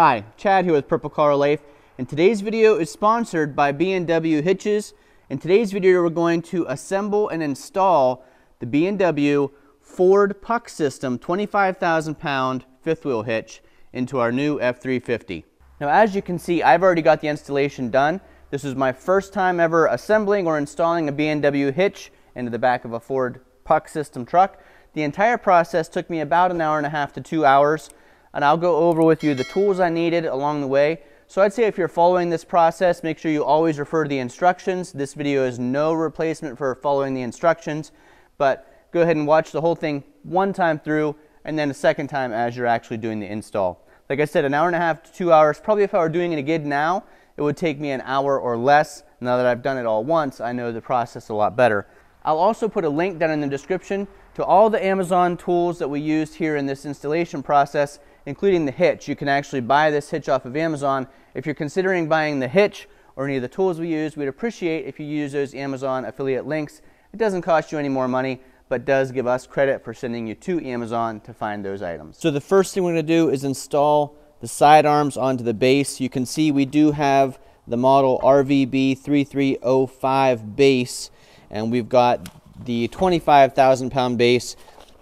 Hi, Chad here with Purple Collar Life, and today's video is sponsored by B&W Hitches. In today's video we're going to assemble and install the B&W Ford Puck System 25,000 pound fifth wheel hitch into our new F-350. Now as you can see, I've already got the installation done. This is my first time ever assembling or installing a B&W hitch into the back of a Ford Puck System truck. The entire process took me about an hour and a half to 2 hours. And I'll go over with you the tools I needed along the way. So I'd say if you're following this process, make sure you always refer to the instructions. This video is no replacement for following the instructions, but go ahead and watch the whole thing one time through and then a second time as you're actually doing the install. Like I said, an hour and a half to 2 hours. Probably if I were doing it again now, it would take me an hour or less. Now that I've done it all once, I know the process a lot better. I'll also put a link down in the description to all the Amazon tools that we used here in this installation process, including the hitch. You can actually buy this hitch off of Amazon. If you're considering buying the hitch or any of the tools we use, we'd appreciate if you use those Amazon affiliate links. It doesn't cost you any more money, but does give us credit for sending you to Amazon to find those items. So the first thing we're going to do is install the side arms onto the base. You can see we do have the model RVB3305 base, and we've got the 25,000 pound base.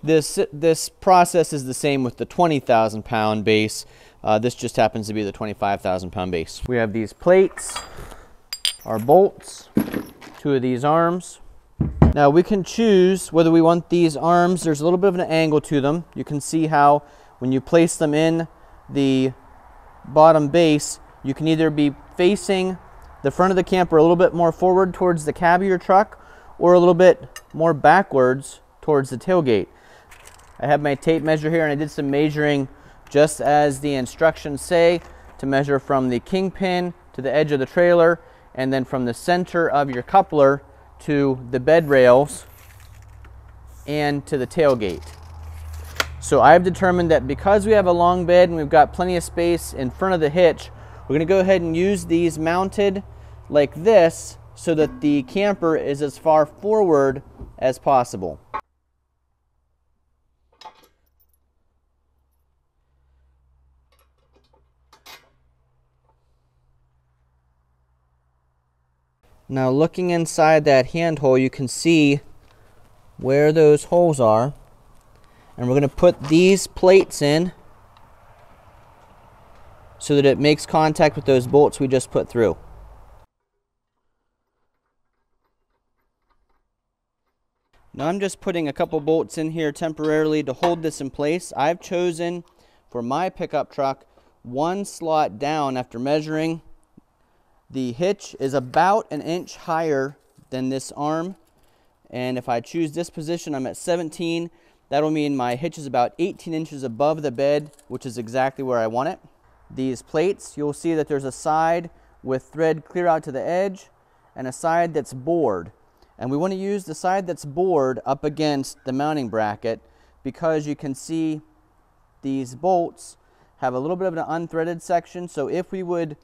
This process is the same with the 20,000 pound base. This just happens to be the 25,000 pound base. We have these plates, our bolts, two of these arms. Now we can choose whether we want these arms. There's a little bit of an angle to them. You can see how when you place them in the bottom base, you can either be facing the front of the camper a little bit more forward towards the cab of your truck or a little bit more backwards towards the tailgate. I have my tape measure here, and I did some measuring just as the instructions say, to measure from the kingpin to the edge of the trailer, and then from the center of your coupler to the bed rails and to the tailgate. So I've determined that because we have a long bed and we've got plenty of space in front of the hitch, we're going to go ahead and use these mounted like this so that the camper is as far forward as possible. Now looking inside that hand hole, you can see where those holes are, and we're going to put these plates in so that it makes contact with those bolts we just put through. Now I'm just putting a couple bolts in here temporarily to hold this in place. I've chosen for my pickup truck one slot down after measuring. The hitch is about an inch higher than this arm, and if I choose this position, I'm at 17. That'll mean my hitch is about 18 inches above the bed, which is exactly where I want it. These plates, you'll see that there's a side with thread clear out to the edge and a side that's bored, and we want to use the side that's bored up against the mounting bracket because you can see these bolts have a little bit of an unthreaded section, so if we would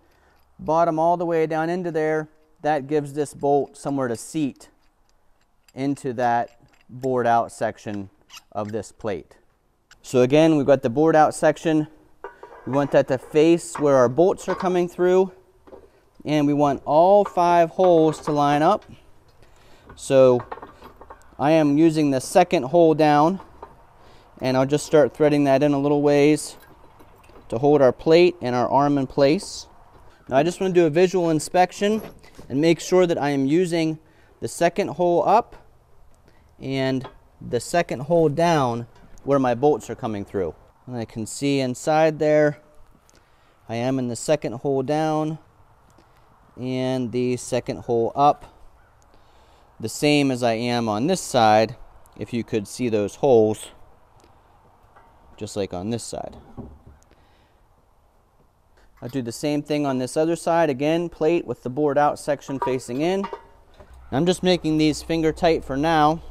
bottom all the way down into there, that gives this bolt somewhere to seat into that bored out section of this plate. So again, we've got the bored out section. We want that to face where our bolts are coming through, and we want all 5 holes to line up. So I am using the second hole down, and I'll just start threading that in a little ways to hold our plate and our arm in place. Now I just want to do a visual inspection and make sure that I am using the second hole up and the second hole down where my bolts are coming through. And I can see inside there, I am in the second hole down and the second hole up. The same as I am on this side, if you could see those holes, just like on this side. I'll do the same thing on this other side. Again, plate with the bored out section facing in. I'm just making these finger tight for now.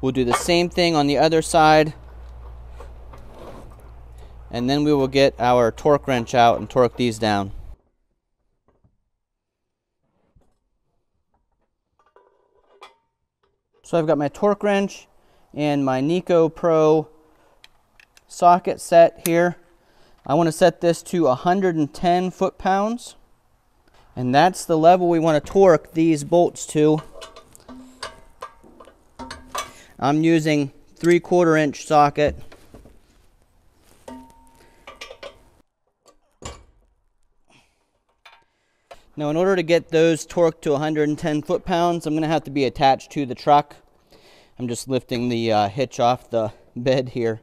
We'll do the same thing on the other side. And then we will get our torque wrench out and torque these down. So I've got my torque wrench and my Nico Pro socket set here. I want to set this to 110 foot-pounds, and that's the level we want to torque these bolts to. I'm using 3/4 inch socket. Now, in order to get those torqued to 110 foot-pounds, I'm going to have to be attached to the truck. I'm just lifting the hitch off the bed here.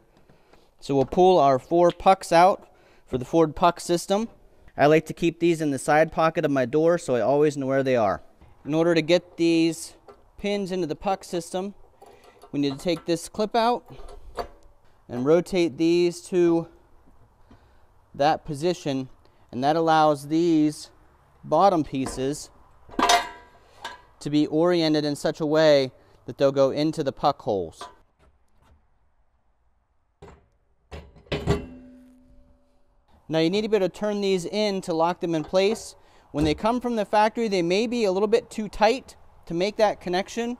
So we'll pull our 4 pucks out for the Ford Puck system. I like to keep these in the side pocket of my door so I always know where they are. In order to get these pins into the Puck system, we need to take this clip out and rotate these to that position, and that allows these bottom pieces to be oriented in such a way that they'll go into the puck holes. Now, you need to be able to turn these in to lock them in place. When they come from the factory, they may be a little bit too tight to make that connection.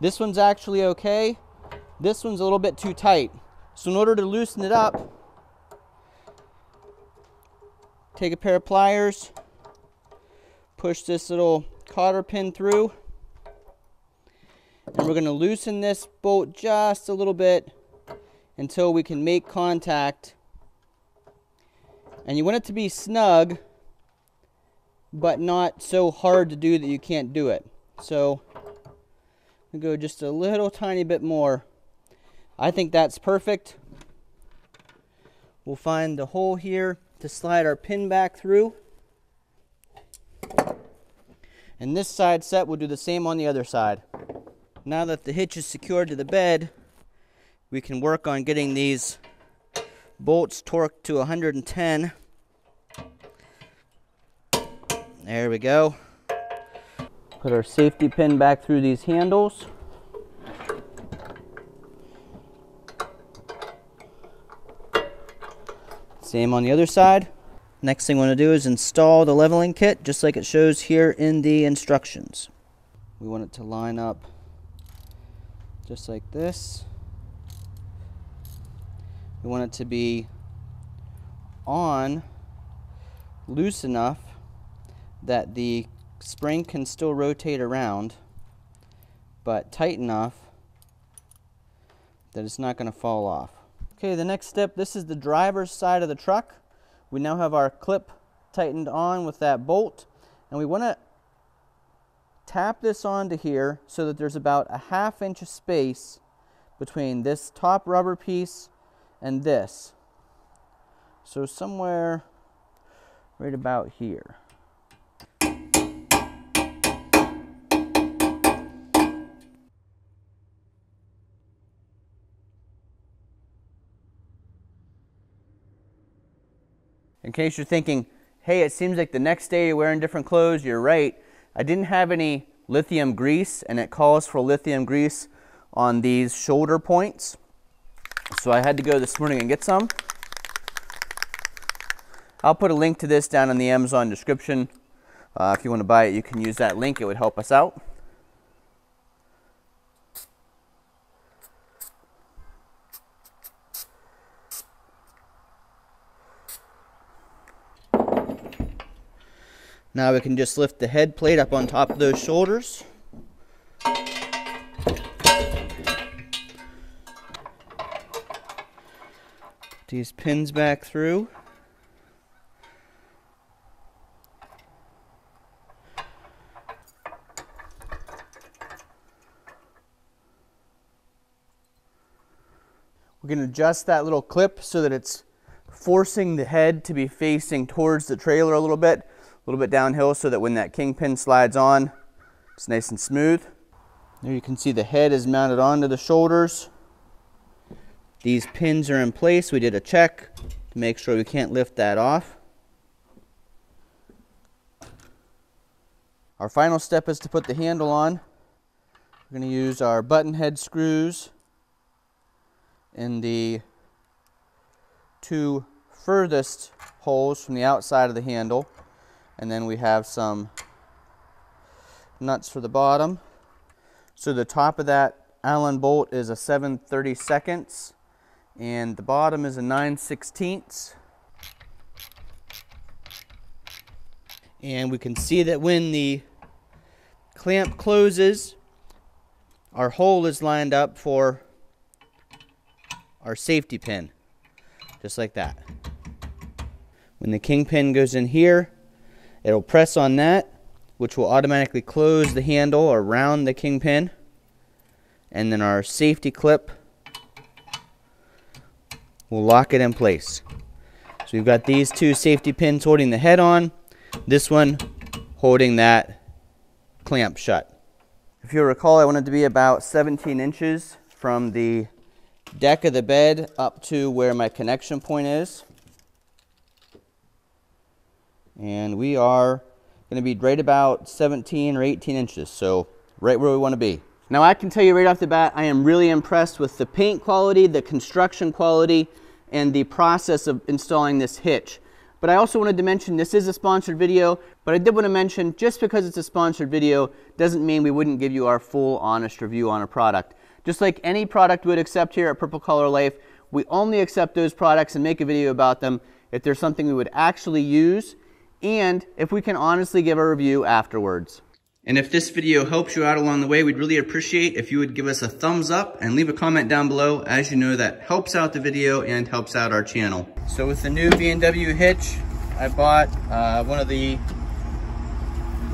This one's actually okay. This one's a little bit too tight. So in order to loosen it up, take a pair of pliers, push this little cotter pin through, and we're going to loosen this bolt just a little bit until we can make contact. And you want it to be snug, but not so hard to do that you can't do it. So we'll go just a little tiny bit more. I think that's perfect. We'll find the hole here to slide our pin back through. And this side set, we'll do the same on the other side. Now that the hitch is secured to the bed, we can work on getting these bolts torqued to 110. There we go. Put our safety pin back through these handles. Same on the other side. Next thing we want to do is install the leveling kit, just like it shows here in the instructions. We want it to line up just like this. We want it to be on loose enough that the spring can still rotate around, but tight enough that it's not going to fall off. Okay, the next step, this is the driver's side of the truck. We now have our clip tightened on with that bolt, and we want to tap this onto here so that there's about a 1/2 inch of space between this top rubber piece and this. So somewhere right about here. In case you're thinking, hey, it seems like the next day you're wearing different clothes, you're right. I didn't have any lithium grease, and it calls for lithium grease on these shoulder points. So I had to go this morning and get some. I'll put a link to this down in the Amazon description. If you want to buy it, you can use that link. It would help us out. Now we can just lift the head plate up on top of those shoulders. Put these pins back through. We're going to adjust that little clip so that it's forcing the head to be facing towards the trailer a little bit downhill, so that when that kingpin slides on, it's nice and smooth. There you can see the head is mounted onto the shoulders. These pins are in place. We did a check to make sure we can't lift that off. Our final step is to put the handle on. We're going to use our button head screws in the 2 furthest holes from the outside of the handle. And then we have some nuts for the bottom. So the top of that Allen bolt is a 7/32, and the bottom is a 9/16. And we can see that when the clamp closes, our hole is lined up for our safety pin, just like that. When the kingpin goes in here, it'll press on that, which will automatically close the handle or round the kingpin. And then our safety clip will lock it in place. So we've got these two safety pins holding the head on, this one holding that clamp shut. If you'll recall, I wanted to be about 17 inches from the deck of the bed up to where my connection point is. And we are going to be right about 17 or 18 inches, so right where we want to be. Now I can tell you right off the bat, I am really impressed with the paint quality, the construction quality, and the process of installing this hitch. But I also wanted to mention this is a sponsored video, but I did want to mention just because it's a sponsored video doesn't mean we wouldn't give you our full honest review on a product. Just like any product we would accept here at Purple Collar Life, we only accept those products and make a video about them if there's something we would actually use and if we can honestly give a review afterwards. And if this video helps you out along the way, we'd really appreciate if you would give us a thumbs up and leave a comment down below. As you know, that helps out the video and helps out our channel. So with the new B&W hitch, I bought one of the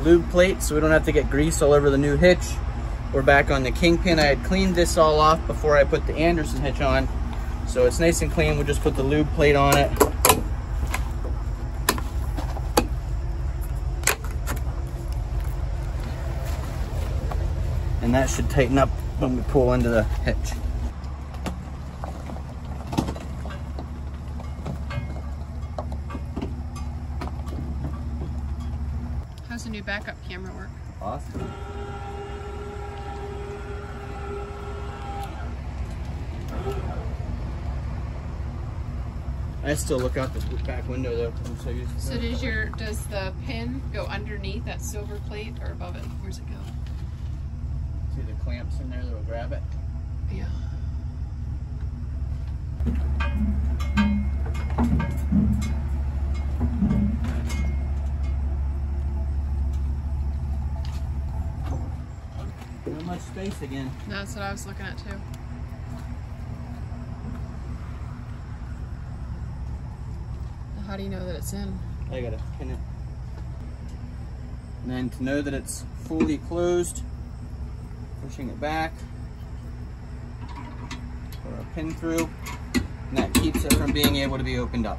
lube plates so we don't have to get grease all over the new hitch. We're back on the kingpin. I had cleaned this all off before I put the Anderson hitch on. So it's nice and clean. We'll just put the lube plate on it. And that should tighten up when we pull into the hitch. How's the new backup camera work? Awesome. I still look out the back window though. I'm so used to that. So does the pin go underneath that silver plate or above it? Where's it go? See the clamps in there that'll grab it? Yeah. Not much space again. No, that's what I was looking at too. Well, how do you know that it's in? I gotta pin it. And then to know that it's fully closed, pushing it back, put our pin through, and that keeps it from being able to be opened up.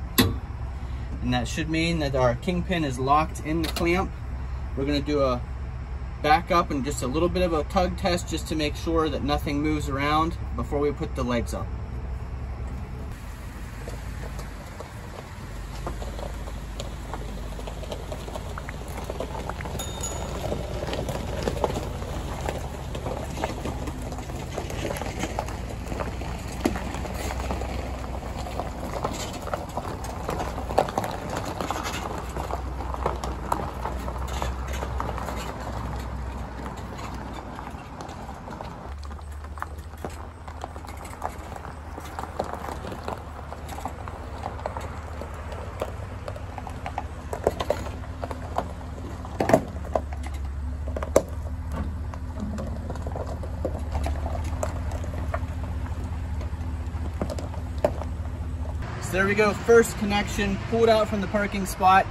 And that should mean that our kingpin is locked in the clamp. We're going to do a back up and just a little bit of a tug test just to make sure that nothing moves around before we put the legs up. There we go, first connection, pulled out from the parking spot,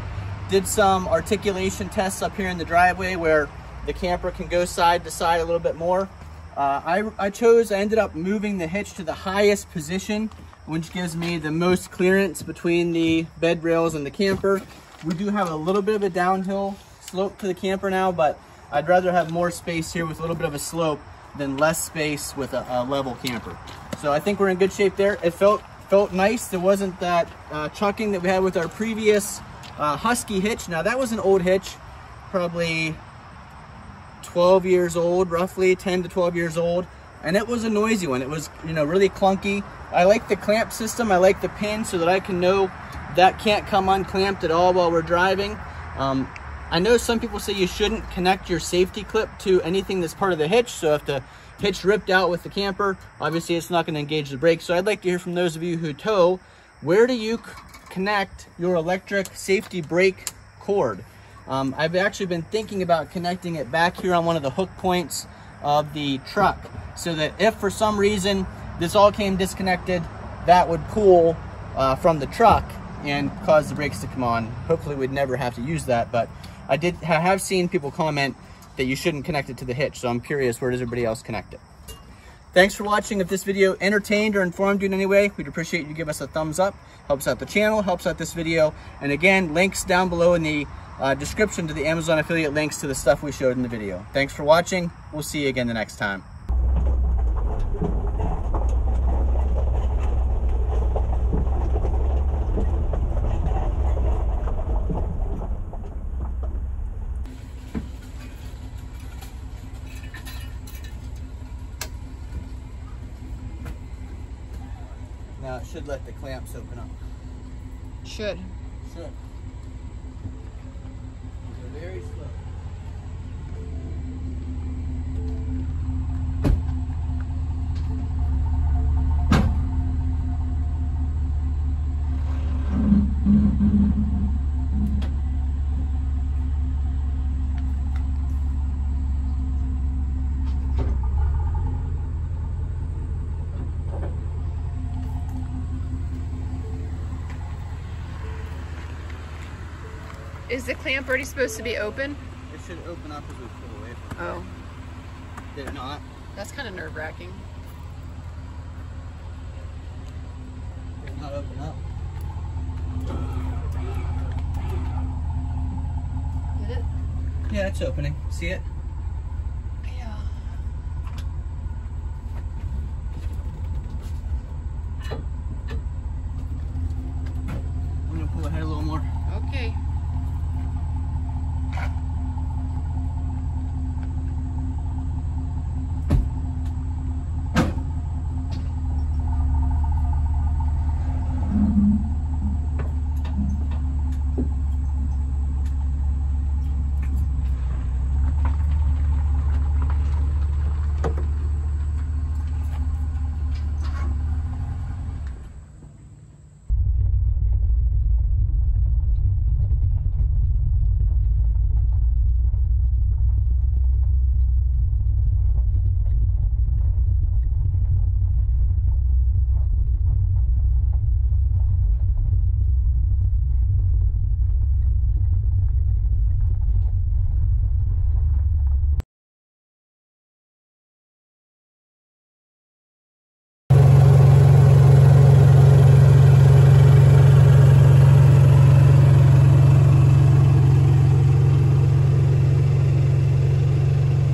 did some articulation tests up here in the driveway where the camper can go side to side a little bit more. I ended up moving the hitch to the highest position, which gives me the most clearance between the bed rails and the camper. We do have a little bit of a downhill slope to the camper now, but I'd rather have more space here with a little bit of a slope than less space with a level camper. So I think we're in good shape there. It felt nice. There wasn't that chucking that we had with our previous Husky hitch. Now that was an old hitch, probably 12 years old, roughly 10 to 12 years old. And it was a noisy one. It was, you know, really clunky. I like the clamp system. I like the pin so that I can know that can't come unclamped at all while we're driving. I know some people say you shouldn't connect your safety clip to anything that's part of the hitch. So if the hitch ripped out with the camper, obviously it's not going to engage the brake. So I'd like to hear from those of you who tow, where do you connect your electric safety brake cord? I've actually been thinking about connecting it back here on one of the hook points of the truck, so that if for some reason this all came disconnected, that would pull from the truck and cause the brakes to come on. Hopefully we'd never have to use that, but I have seen people comment that you shouldn't connect it to the hitch, so I'm curious, where does everybody else connect it? Thanks for watching. If this video entertained or informed you in any way, we'd appreciate you give us a thumbs up. Helps out the channel, helps out this video. And again, links down below in the description to the Amazon affiliate links to the stuff we showed in the video. Thanks for watching. We'll see you again the next time. Now it should let the clamps open up. Should. Should. They're very slow. Is the clamp already supposed to be open? It should open up as we pull away from it. Oh. Did it not? That's kind of nerve-wracking. It did not open up. Did it? Yeah, it's opening. See it?